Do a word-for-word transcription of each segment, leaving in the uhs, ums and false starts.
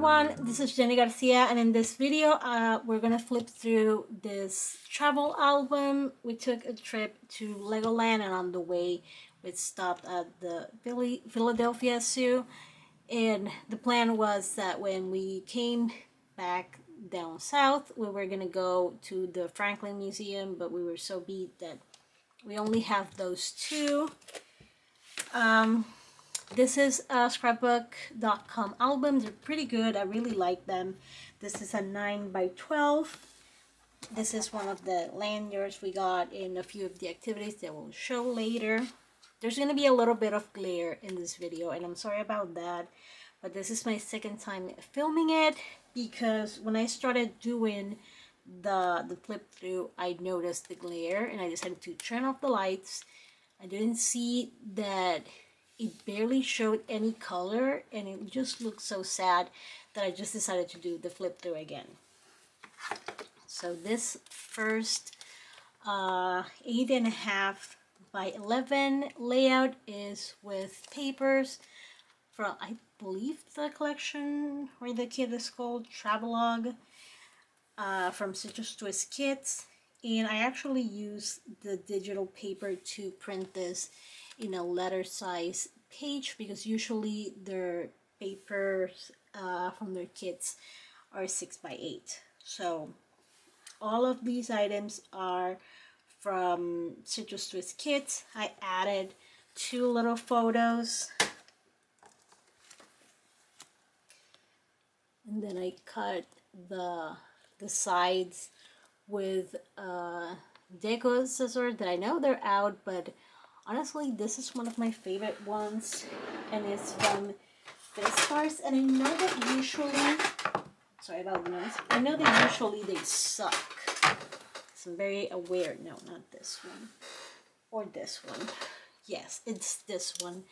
everyone, this is Jenny Garcia, and in this video uh, we're gonna flip through this travel album. We took a trip to Legoland, and on the way we stopped at the Philly, Philadelphia Zoo, and the plan was that when we came back down south we were gonna go to the Franklin Museum, but we were so beat that we only have those two. Um, This is a Scrapbook dot com album. They're pretty good. I really like them. This is a nine by twelve. This is one of the lanyards we got in a few of the activities that we'll show later. There's going to be a little bit of glare in this video, and I'm sorry about that. But this is my second time filming it, because when I started doing the, the flip through, I noticed the glare, and I decided to turn off the lights. I didn't see that it barely showed any color, and it just looked so sad that I just decided to do the flip through again. So this first uh, eight and a half by eleven layout is with papers from, I believe, the collection where the kid is called Travelogue, uh, from Citrus Twist Kits, and I actually used the digital paper to print this in a letter size page, because usually their papers uh, from their kits are six by eight. So all of these items are from Citrus Twist Kits. I added two little photos, and then I cut the, the sides with a deco scissor that I know they're out, but honestly, this is one of my favorite ones, and it's from Stars. And I know that usually, sorry about the noise, I know that usually they suck, so I'm very aware. No, not this one, or this one. Yes, it's this one,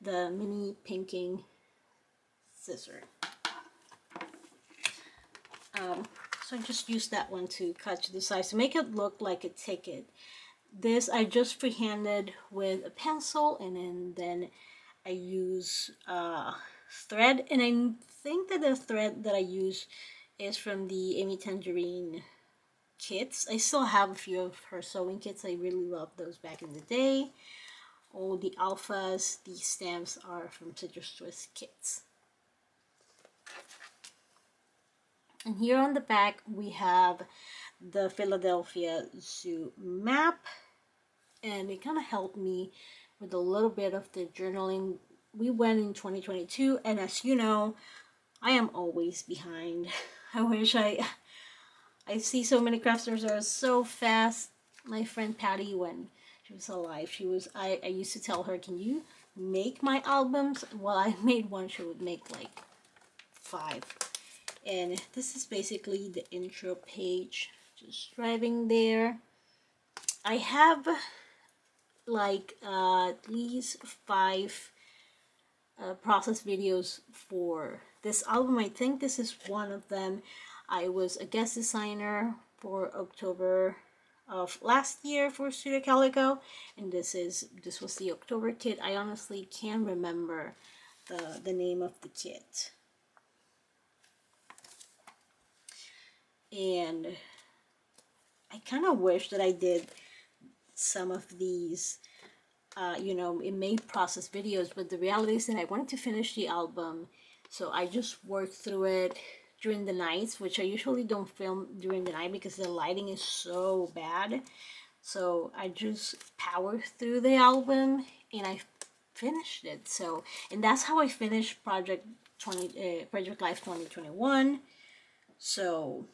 the mini pinking scissor. Um, so I just used that one to cut to the size to make it look like a ticket. This I just freehanded with a pencil, and then, then I use uh, thread, and I think that the thread that I use is from the Amy Tangerine kits. I still have a few of her sewing kits. I really loved those back in the day. All the alphas, these stamps are from Citrus Twist kits. And here on the back we have the Philadelphia Zoo map, and it kind of helped me with a little bit of the journaling. We went in twenty twenty-two, and as you know, I am always behind. I wish I I see so many crafters are so fast. My friend Patti, when she was alive, she was I, I used to tell her, can you make my albums? Well, I made one, she would make like five. And this is basically the intro page, just driving there. I have like uh, at least five uh, process videos for this album. I think this is one of them. I was a guest designer for October of last year for Studio Calico, and this is this was the October kit. I honestly can't remember the, the name of the kit. And I kind of wish that I did some of these, uh, you know, it made process videos, but the reality is that I wanted to finish the album, so I just worked through it during the nights, which I usually don't film during the night because the lighting is so bad. So I just powered through the album, and I finished it. So, and that's how I finished Project twenty, uh, Project Life twenty twenty-one. So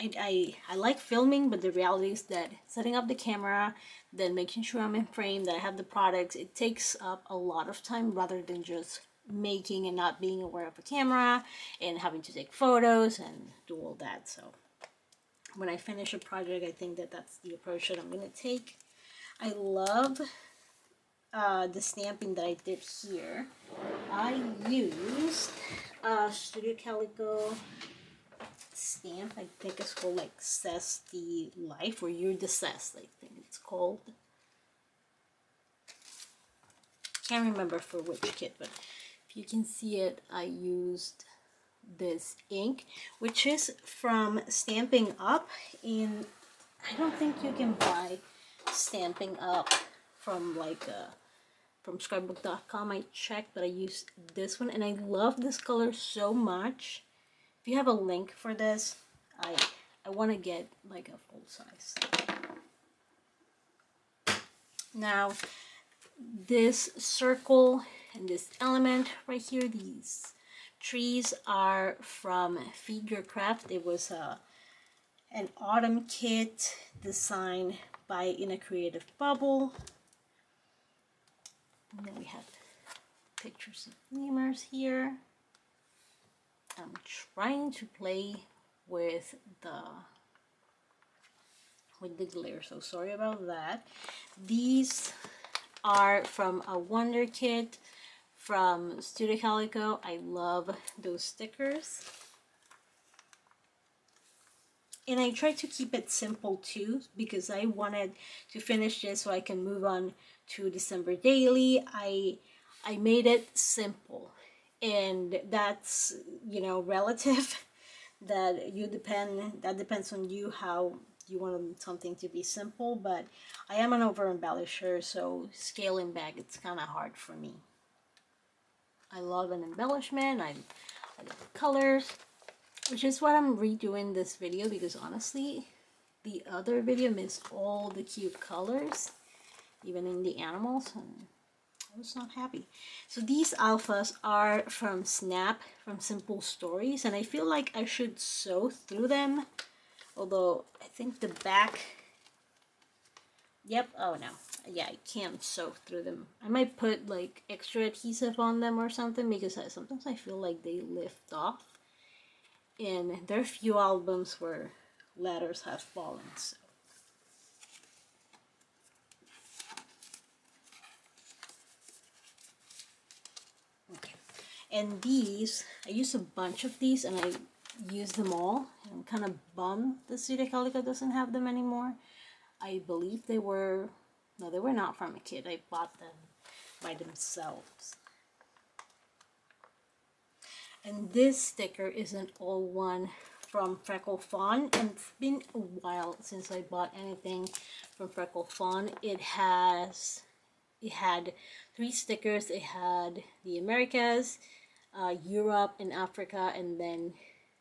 I, I, I like filming, but the reality is that setting up the camera, then making sure I'm in frame, that I have the products, it takes up a lot of time rather than just making and not being aware of a camera and having to take photos and do all that. So when I finish a project, I think that that's the approach that I'm going to take. I love uh, the stamping that I did here. I used uh, Studio Calico stamp, I think it's called like Zesty Life, or You're the Zest, I think it's called. Can't remember for which kit, but if you can see it, I used this ink, which is from Stamping Up. In I don't think you can buy Stamping Up from like a, from Scrapbook dot com. I checked, but I used this one and I love this color so much. If you have a link for this, I I want to get like a full size. Now this circle and this element right here, these trees are from Feed Your Craft. It was a an autumn kit designed by In a Creative Bubble. And then we have pictures of lemurs here. I'm trying to play with the with the glare, so sorry about that. These are from a Wonder Kit from Studio Calico. I love those stickers. And I tried to keep it simple too, because I wanted to finish this so I can move on to December Daily. I I made it simple, and that's, you know, relative. That you depend that depends on you how you want something to be simple, but I am an over embellisher, so scaling back, it's kind of hard for me. I love an embellishment. I, I love colors, which is why I'm redoing this video, because honestly the other video missed all the cute colors, even in the animals, and I was not happy. So these alphas are from Snap, from Simple Stories, and I feel like I should sew through them. Although I think the back, yep, oh no, yeah, I can't sew through them. I might put like extra adhesive on them or something, because I, sometimes I feel like they lift off. And there are few albums where letters have fallen, so. Okay, and these, I used a bunch of these and I use them all. I'm kind of bummed that Studio Calico doesn't have them anymore. I believe they were, no, they were not from a kid. I bought them by themselves. And this sticker is an old one from Freckle Fawn, and it's been a while since I bought anything from Freckle Fawn. It has, it had three stickers. It had the Americas, uh, Europe, and Africa, and then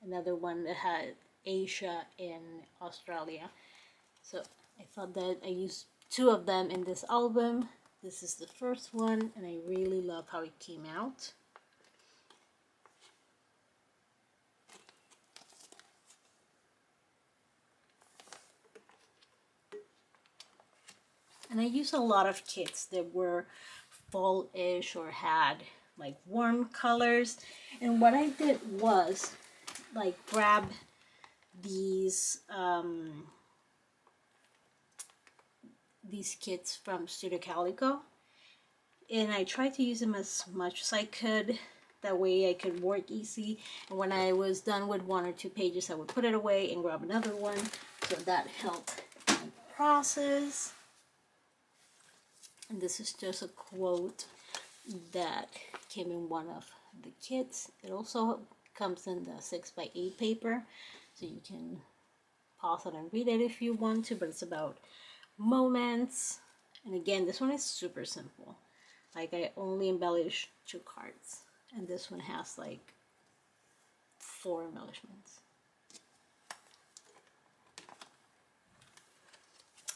another one that had Asia and Australia. So I thought that I used two of them in this album. This is the first one, and I really love how it came out. And I used a lot of kits that were fall-ish or had like warm colors. And what I did was like grab these um, these kits from Studio Calico, and I tried to use them as much as I could. That way I could work easy, and when I was done with one or two pages I would put it away and grab another one, so that helped my process. And this is just a quote that came in one of the kits. It also comes in the six by eight paper, so you can pause it and read it if you want to, but it's about moments. And again, this one is super simple. Like, I only embellish two cards, and this one has like four embellishments.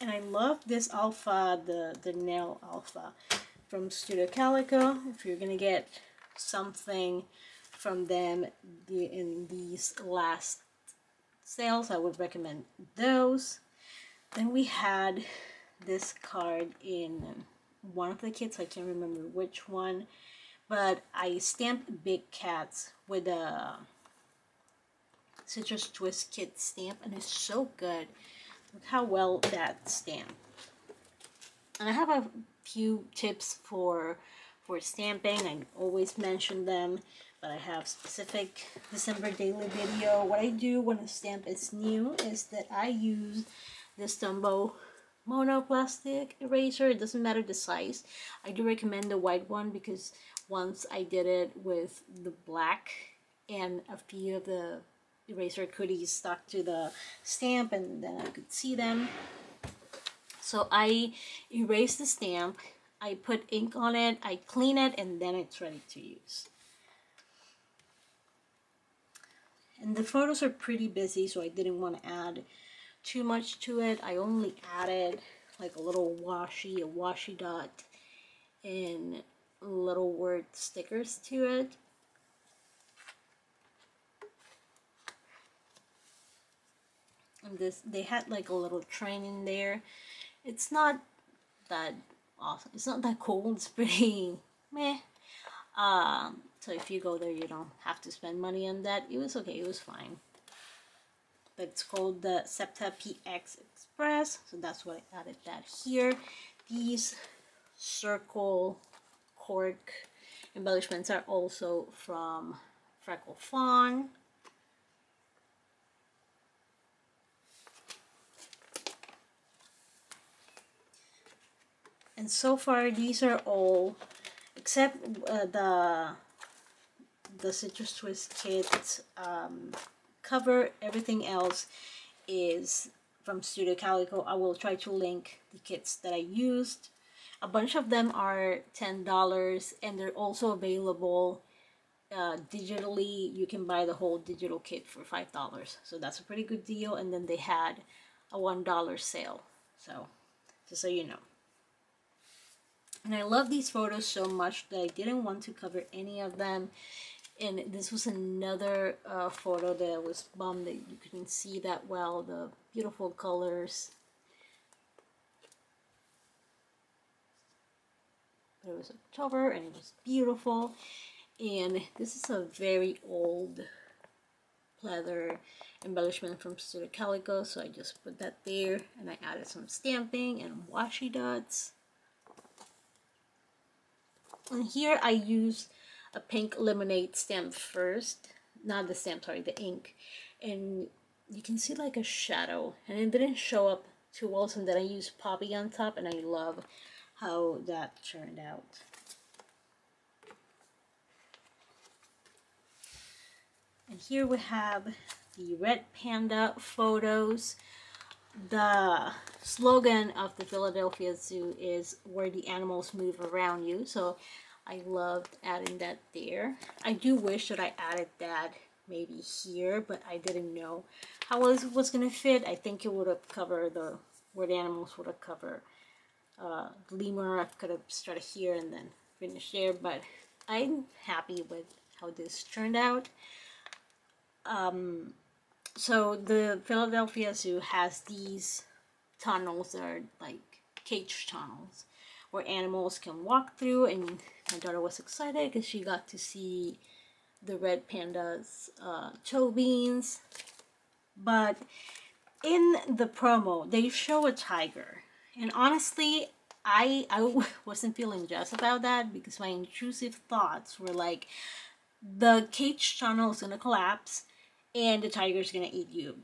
And I love this alpha, the, the Nell alpha from Studio Calico. If you're gonna get something from them in these last sales, I would recommend those. Then we had this card in one of the kits, I can't remember which one, but I stamped big cats with a Citrus Twist Kit stamp, and it's so good. Look how well that stamped. And I have a few tips for for stamping. I always mention them, but I have specific December Daily video. What I do when a stamp is new is that I use this Tombow monoplastic eraser. It doesn't matter the size. I do recommend the white one, because once I did it with the black and a few of the eraser goodies stuck to the stamp, and then I could see them. So I erase the stamp, I put ink on it, I clean it, and then it's ready to use. And the photos are pretty busy, so I didn't want to add too much to it. I only added like a little washi, a washi dot, and little word stickers to it. And this, they had like a little train in there. It's not that awesome. It's not that cool. It's pretty meh. Um, so if you go there, you don't have to spend money on that. It was okay. It was fine. But it's called the SEPTA P X Express. So that's what I added that here. These circle cork embellishments are also from Freckle Fawn. And so far, these are all, except uh, the the Citrus Twist Kits um, cover. Everything else is from Studio Calico. I will try to link the kits that I used. A bunch of them are ten dollars, and they're also available uh, digitally. You can buy the whole digital kit for five dollars. So that's a pretty good deal. And then they had a one dollar sale. So just so you know. And I love these photos so much that I didn't want to cover any of them. And this was another uh, photo that I was bummed that you couldn't see that well. The beautiful colors. But it was October and it was beautiful. And this is a very old leather embellishment from Studio Calico. So I just put that there and I added some stamping and washi dots. And here I use a pink lemonade stamp first, not the stamp, sorry, the ink. And you can see like a shadow, and it didn't show up too well, so then I used Poppy on top, and I love how that turned out. And here we have the Red Panda photos. The slogan of the Philadelphia Zoo is "Where the animals move around you," so I loved adding that there. I do wish that I added that maybe here, but I didn't know how it was going to fit. I think it would have covered the where the animals would have covered uh, lemur. I could have started here and then finished there, but I'm happy with how this turned out. Um, So the Philadelphia Zoo has these tunnels that are like cage tunnels where animals can walk through, and my daughter was excited because she got to see the red panda's uh, toe beans. But in the promo, they show a tiger, and honestly, I, I wasn't feeling just about that because my intrusive thoughts were like, the cage tunnel is going to collapse and the tiger's gonna eat you,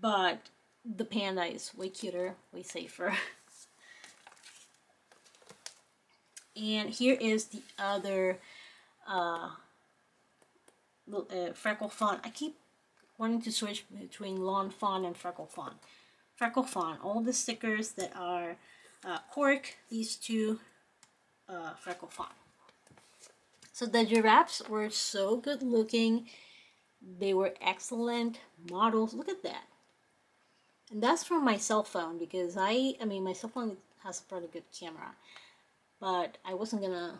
but the panda is way cuter, way safer. And here is the other uh, uh, Freckle Fawn. I keep wanting to switch between Lawn Fawn and Freckle Fawn. Freckle Fawn, all the stickers that are uh, cork, these two uh, Freckle Fawn. So the giraffes were so good looking. They were excellent models. Look at that. And that's from my cell phone because I, I mean, my cell phone has a pretty good camera. But I wasn't going to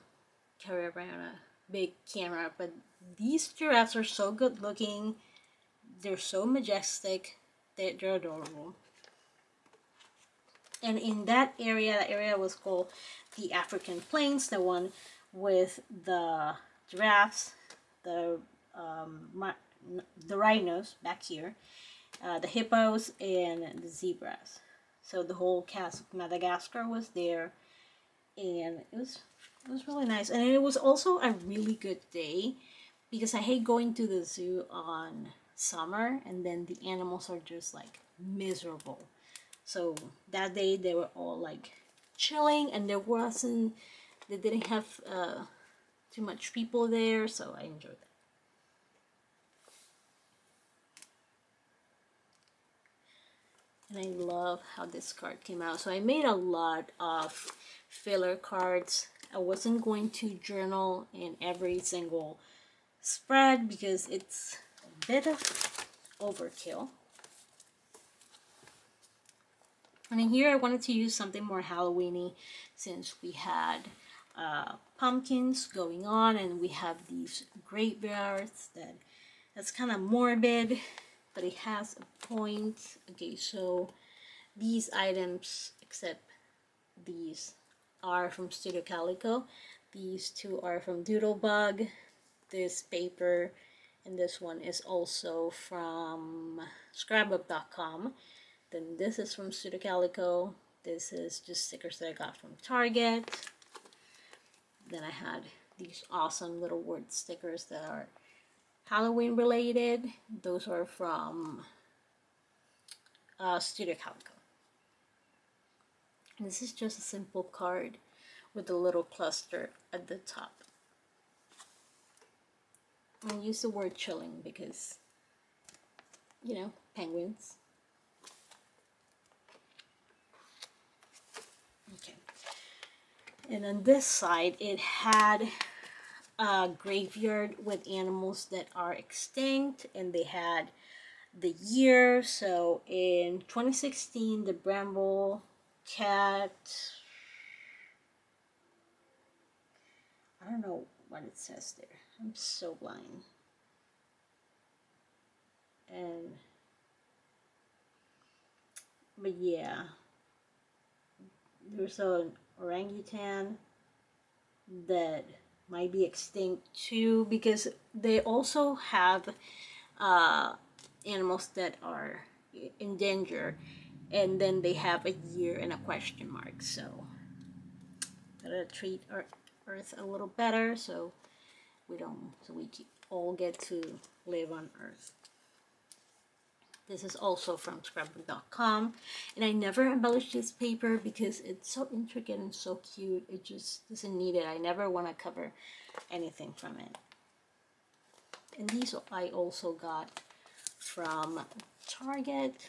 carry around a big camera. But these giraffes are so good looking. They're so majestic. They're, they're adorable. And in that area, that area was called the African Plains. The one with the giraffes, the um my, the rhinos back here, uh, the hippos, and the zebras. So the whole cast of Madagascar was there, and it was it was really nice. And it was also a really good day because I hate going to the zoo on summer and then the animals are just like miserable. So that day they were all like chilling, and there wasn't they didn't have uh, too much people there, so I enjoyed that. and I love how this card came out. So I made a lot of filler cards. I wasn't going to journal in every single spread because it's a bit of overkill. And in here I wanted to use something more Halloween-y since we had uh, pumpkins going on and we have these graveyards that that's kind of morbid, but it has a point. Okay, so these items, except these, are from Studio Calico. These two are from Doodlebug. This paper and this one is also from Scrapbook dot com. Then this is from Studio Calico. This is just stickers that I got from Target. Then I had these awesome little word stickers that are Halloween related. Those are from uh, Studio Calico. And this is just a simple card with a little cluster at the top. I use the word chilling because, you know, penguins. Okay. And on this side, it had a graveyard with animals that are extinct, and they had the year. So in twenty sixteen, the bramble cat, I don't know what it says there. I'm so blind. And but yeah, there's an orangutan that might be extinct too, because they also have uh, animals that are in danger, and then they have a year and a question mark. So gotta treat our Earth a little better, so we don't, so we all get to live on Earth. This is also from Scrapbook dot com, and I never embellished this paper because it's so intricate and so cute. It just doesn't need it. I never want to cover anything from it. And these I also got from Target.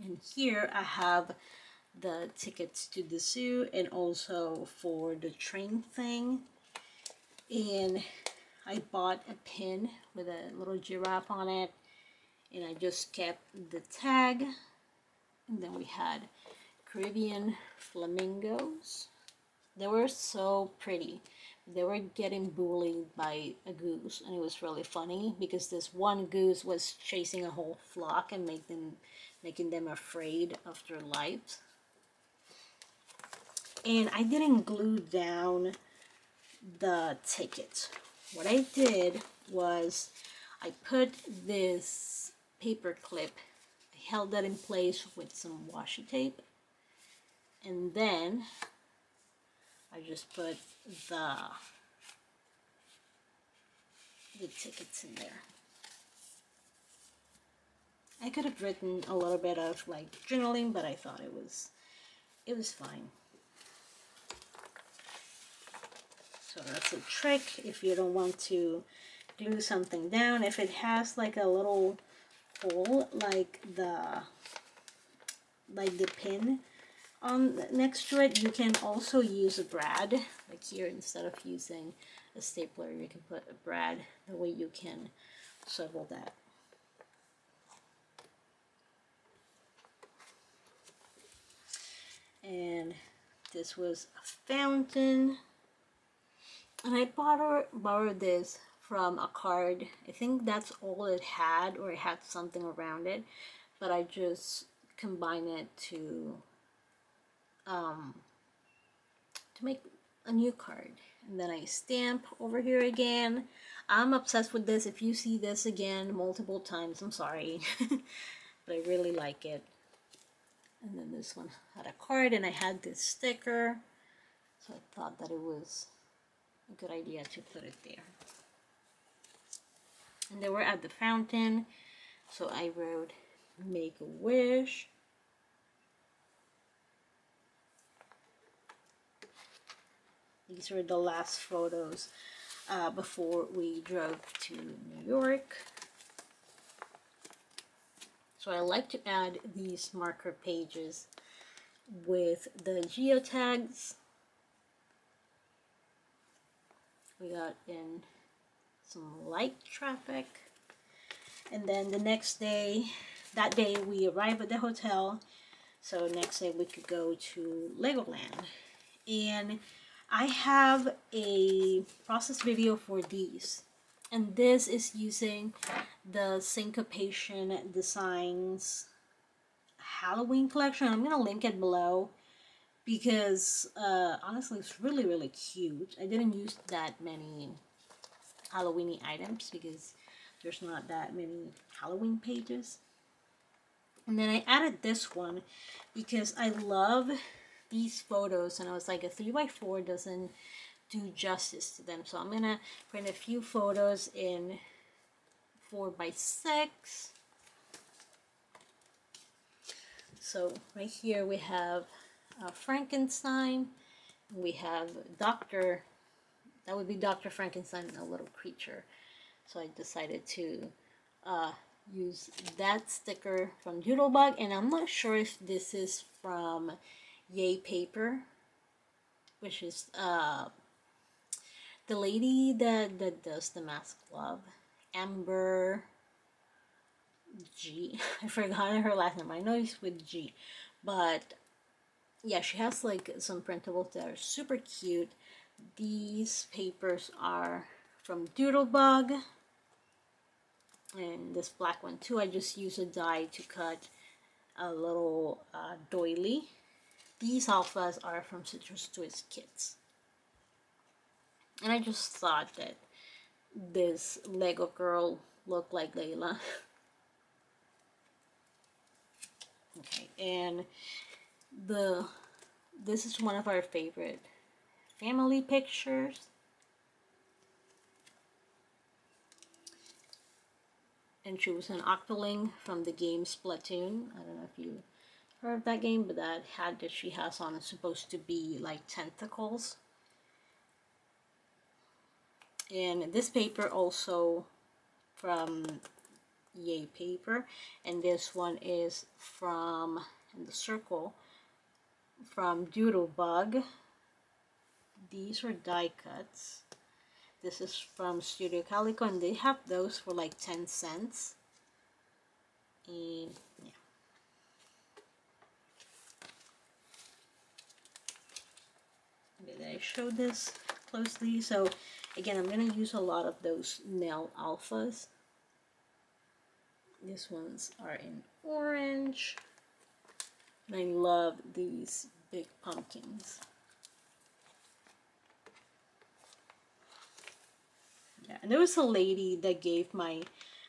And here I have the tickets to the zoo and also for the train thing. And I bought a pin with a little giraffe on it, and I just kept the tag. And then we had Caribbean flamingos. They were so pretty. They were getting bullied by a goose, and it was really funny because this one goose was chasing a whole flock and make them, making them afraid of their lives. And I didn't glue down the tickets. What I did was I put this paper clip, I held that in place with some washi tape, and then I just put the, the tickets in there. I could have written a little bit of like journaling, but I thought it was, it was fine. So that's a trick if you don't want to glue something down. If it has like a little hole, like the, like the pin on next to it, you can also use a brad. Like here, instead of using a stapler, you can put a brad. That way you can swivel that. And this was a fountain, and I borrowed, borrowed this from a card. I think that's all it had, or it had something around it, but I just combined it to um, to make a new card. And then I stamp over here again. I'm obsessed with this. If you see this again multiple times, I'm sorry. But I really like it. And then this one had a card, and I had this sticker, so I thought that it was a good idea to put it there. And they were at the fountain, so I wrote "Make a Wish." These were the last photos uh, before we drove to New York. So I like to add these marker pages with the geotags we got in some light traffic. And then the next day, that day we arrived at the hotel. So next day we could go to Legoland. And I have a process video for these. And this is using the Syncopation Designs Halloween collection. I'm going to link it below because uh, honestly it's really really cute. I didn't use that many Halloween-y items because there's not that many Halloween pages. And then I added this one because I love these photos and I was like, a three by four doesn't do justice to them. So I'm going to print a few photos in four by six. So right here we have uh, Frankenstein. We have Doctor, that would be Doctor Frankenstein, a little creature. So I decided to uh, use that sticker from Doodlebug. And I'm not sure if this is from Yay Paper, which is... Uh, the lady that, that does the mask club, Amber G. I forgot her last name. I know it's with G. But yeah, she has like some printables that are super cute. These papers are from Doodlebug. And this black one too. I just used a die to cut a little uh, doily. These alphas are from Citrus Twist Kits. And I just thought that this Lego girl looked like Layla. Okay, and the this is one of our favorite family pictures. And she was an octoling from the game Splatoon. I don't know if you heard of that game, but that hat that she has on is supposed to be like tentacles. And this paper also from Yay Paper, and this one is from in the circle from Doodlebug. These are die cuts. This is from Studio Calico, and they have those for like ten cents. And yeah. Did I show this closely? So again, I'm going to use a lot of those Nell alphas. These ones are in orange. And I love these big pumpkins. Yeah, and there was a lady that gave my,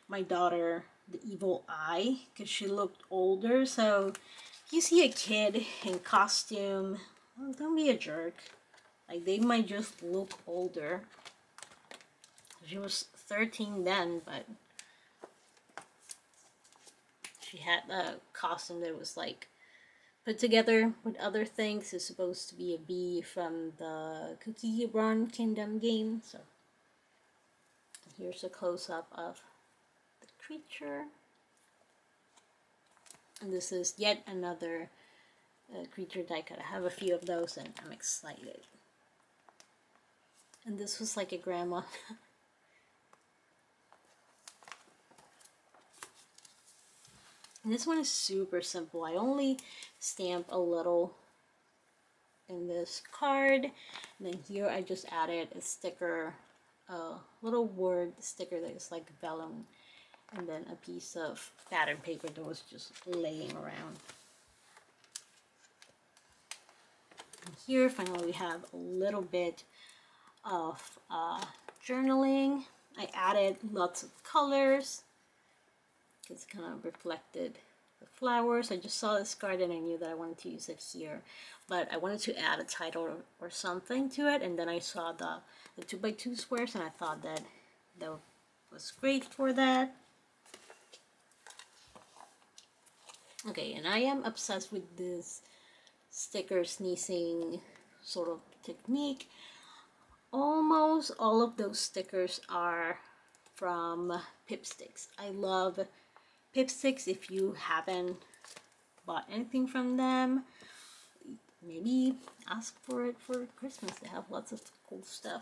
my daughter the evil eye because she looked older. So if you see a kid in costume, well, don't be a jerk. Like, they might just look older. She was thirteen then, but she had a costume that was like put together with other things. It's supposed to be a bee from the Cookie Run Kingdom game. So here's a close-up of the creature. And this is yet another uh, creature die cut. I have a few of those and I'm excited. And this was like a grandma. And this one is super simple. I only stamp a little in this card. And then here I just added a sticker, a little word sticker that is like vellum. And then a piece of pattern paper that was just laying around. And here finally we have a little bit of uh, journaling. I added lots of colors. It's kind of reflected the flowers. I just saw this card and I knew that I wanted to use it here, but I wanted to add a title or, or something to it. And then I saw the, the two by two squares and I thought that that was great for that. Okay, and I am obsessed with this sticker sneezing sort of technique. Almost all of those stickers are from Pipsticks. I love Pipsticks. If you haven't bought anything from them, maybe ask for it for Christmas. They have lots of cool stuff.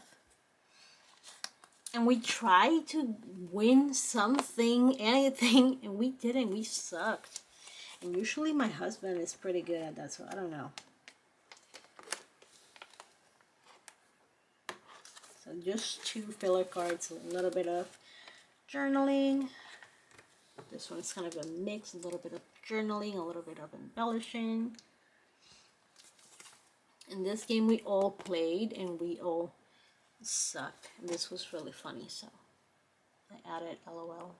And we tried to win something, anything, and we didn't. We sucked. And usually my husband is pretty good at that, so I don't know. So just two filler cards, a little bit of journaling. This one's kind of a mix, a little bit of journaling, a little bit of embellishing. In this game we all played and we all sucked. And this was really funny, so I added LOL.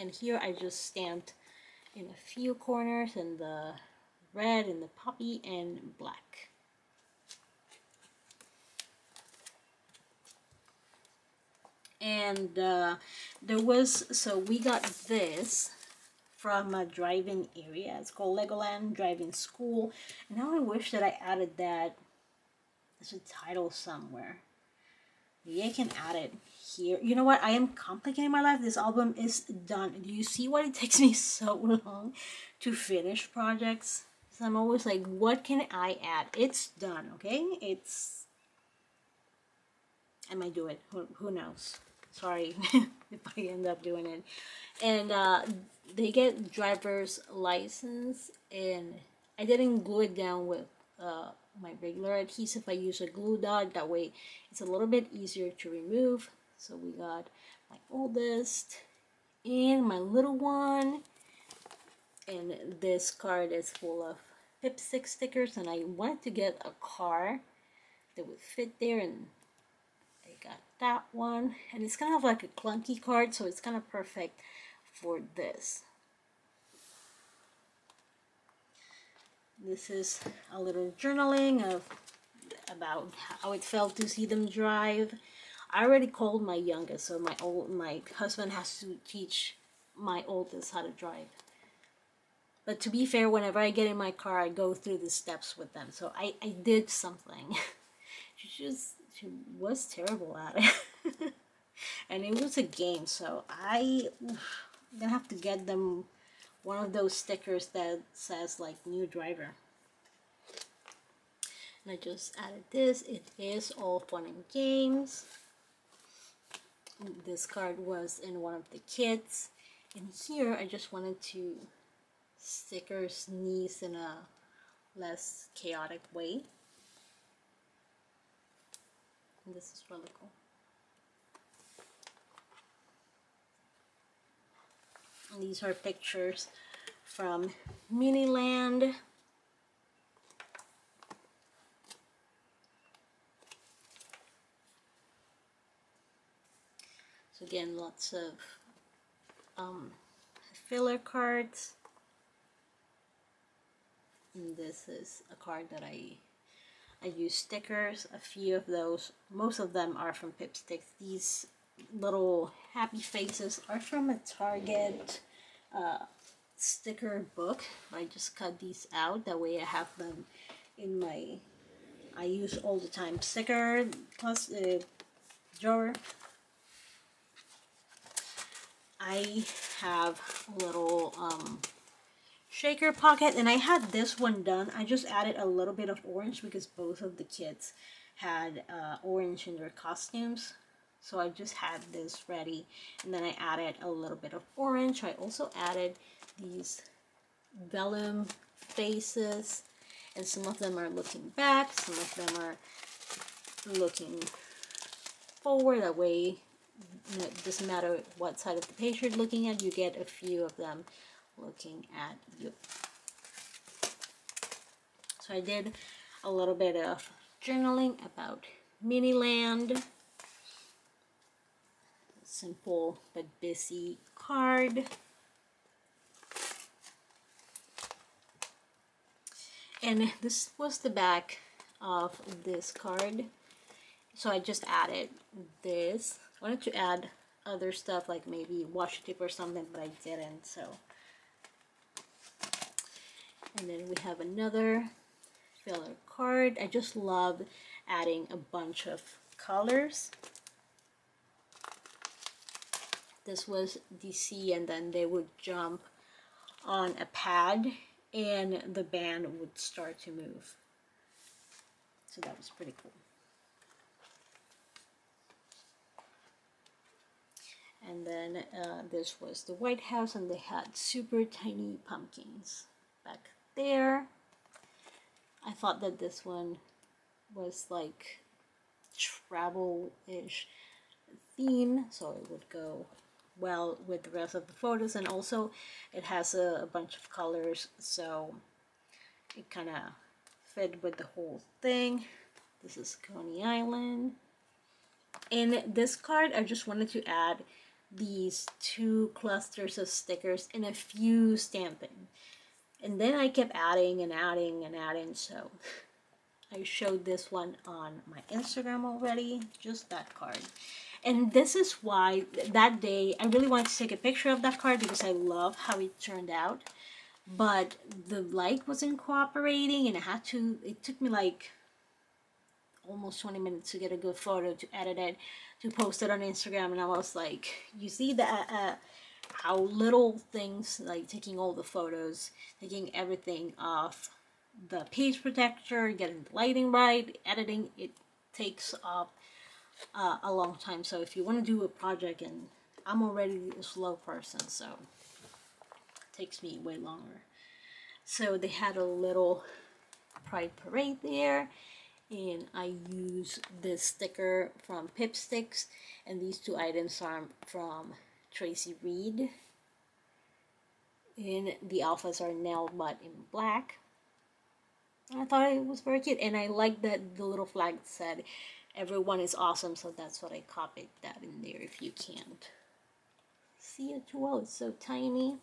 And here I just stamped in a few corners, and the red and the poppy and black. And uh, there was, so we got this from a drive-in area. It's called Legoland Drive-In School. And now I wish that I added that as a title somewhere. Maybe I can add it here. You know what? I am complicating my life. This album is done. Do you see why it takes me so long to finish projects? So I'm always like, what can I add? It's done, okay? It's... I might do it. Who, who knows? Sorry if I end up doing it. And uh, they get driver's license, and I didn't glue it down with uh, my regular adhesive. I use a glue dot. That way it's a little bit easier to remove. So we got my oldest and my little one. And this card is full of Pipstick stickers, and I wanted to get a car that would fit there, and got that one. And it's kind of like a clunky card, so it's kind of perfect for this. This is a little journaling of about how it felt to see them drive. I already called my youngest, so my old my husband has to teach my oldest how to drive. But to be fair, whenever I get in my car, I go through the steps with them, so I, I did something. She just She was terrible at it. And it was a game, so I gonna have to get them one of those stickers that says like new driver. And I just added this. It is all fun and games. This card was in one of the kits. And here I just wanted to sticker sneeze in a less chaotic way. This is really cool. And these are pictures from Miniland. So again, lots of um, filler cards. And this is a card that I I use stickers, a few of those, most of them are from Pipsticks. These little happy faces are from a Target uh, sticker book. I just cut these out, that way I have them in my, I use all the time sticker plus uh, drawer. I have a little um, shaker pocket, and I had this one done. I just added a little bit of orange because both of the kids had uh, orange in their costumes, so I just had this ready, and then I added a little bit of orange. I also added these vellum faces, and some of them are looking back, some of them are looking forward. That way it doesn't matter what side of the page you're looking at, you get a few of them looking at you. So I did a little bit of journaling about Miniland. Simple but busy card. And this was the back of this card. So I just added this. I wanted to add other stuff like maybe washi tape or something, but I didn't, so. And then we have another filler card. I just love adding a bunch of colors. This was D C, and then they would jump on a pad and the band would start to move. So that was pretty cool. And then uh, this was the White House, and they had super tiny pumpkins back there. I thought that this one was like travel-ish theme, so it would go well with the rest of the photos, and also it has a, a bunch of colors, so it kind of fit with the whole thing. This is Coney Island. In this card, I just wanted to add these two clusters of stickers and a few stamping, and then I kept adding and adding and adding. So I showed this one on my Instagram already, just that card. And this is why that day I really wanted to take a picture of that card, because I love how it turned out, but the light wasn't cooperating, and I had to, it took me like almost twenty minutes to get a good photo, to edit it, to post it on Instagram. And I was like, you see that uh, how little things, like taking all the photos, taking everything off the page protector, getting the lighting right, editing, it takes up uh, a long time. So if you want to do a project, and I'm already a slow person, so it takes me way longer. So they had a little pride parade there, and I use this sticker from Pipsticks, and these two items are from Tracy Reed, and the alphas are Nell but in black. I thought it was very cute, and I like that the little flag said everyone is awesome, so that's what I copied that in there. If you can't see it too well, it's so tiny.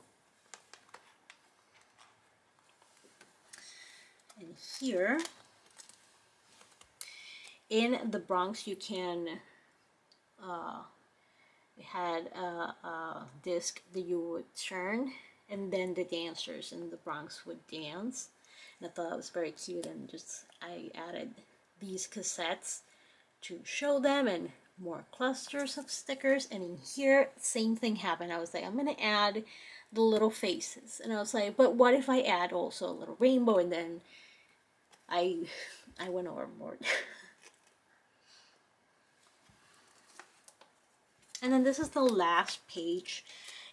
And here in the Bronx, you can uh we had a, a disc that you would turn, and then the dancers in the Bronx would dance. And I thought that was very cute, and just I added these cassettes to show them, and more clusters of stickers. And in here, same thing happened. I was like, I'm gonna add the little faces, and I was like, but what if I add also a little rainbow? And then I I went overboard. And then this is the last page,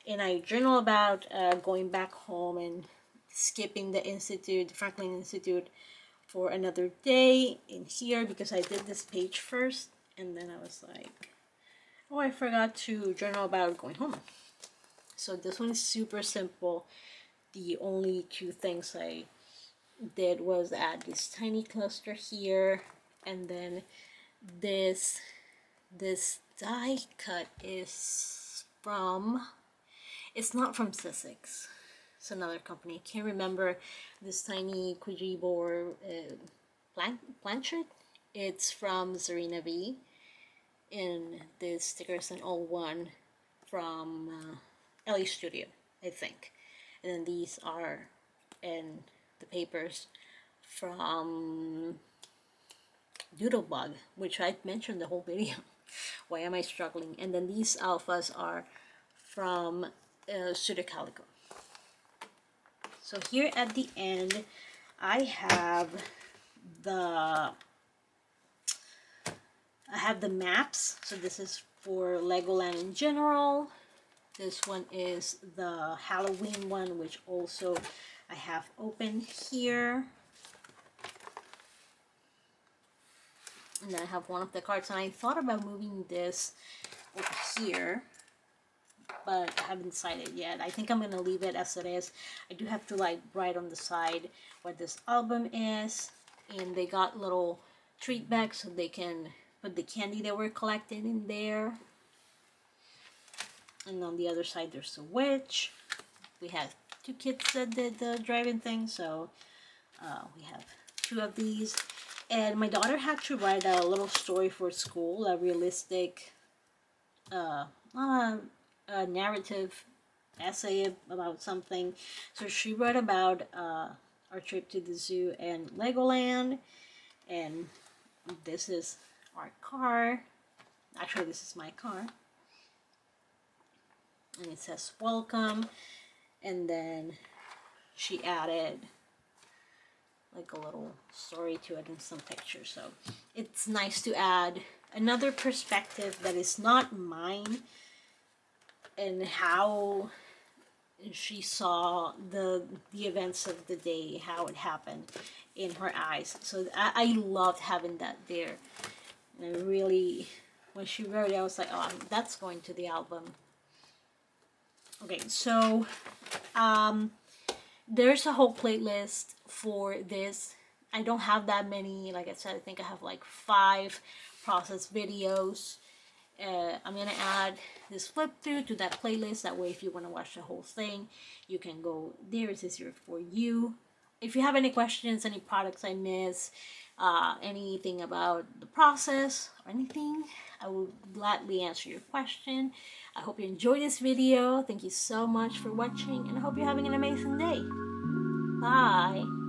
and I journal about uh, going back home and skipping the institute, the Franklin Institute, for another day in here, because I did this page first, and then I was like, oh, I forgot to journal about going home. So this one is super simple. The only two things I did was add this tiny cluster here, and then this this die cut is from, it's not from Sizzix, it's another company. I can't remember. This tiny Quijibor uh, plan planchet, it's from Zarina V, and the stickers and all one from uh, Ellie Studio, I think. And then these are in the papers from Doodlebug, which I mentioned the whole video. Why am I struggling? And then these alphas are from uh, Studio Calico. So here at the end, I have the I have the maps. So this is for Legoland in general. This one is the Halloween one, which also I have open here. And then I have one of the cards, and I thought about moving this over here, but I haven't decided yet. I think I'm gonna leave it as it is. I do have to like write on the side what this album is, and they got little treat bags so they can put the candy that we're collecting in there. And on the other side, there's the witch. We have two kids that did the driving thing, so uh, we have two of these. And my daughter had to write a little story for school, a realistic uh, uh a narrative essay about something. So she wrote about uh, our trip to the zoo and Legoland, and This is our car. Actually, this is my car. And it says welcome. And then she added like a little story to it and some pictures. So it's nice to add another perspective that is not mine and how she saw the the events of the day, how it happened in her eyes. So I, I loved having that there. And I really, when she wrote it, I was like, oh, that's going to the album. Okay, so um, there's a whole playlist for this. I don't have that many. Like I said, I think I have like five process videos. Uh, I'm going to add this flip through to that playlist. That way, if you want to watch the whole thing, you can go there. It says here for you. If you have any questions, any products I miss, uh, anything about the process or anything, I will gladly answer your question. I hope you enjoyed this video. Thank you so much for watching, and I hope you're having an amazing day. Bye.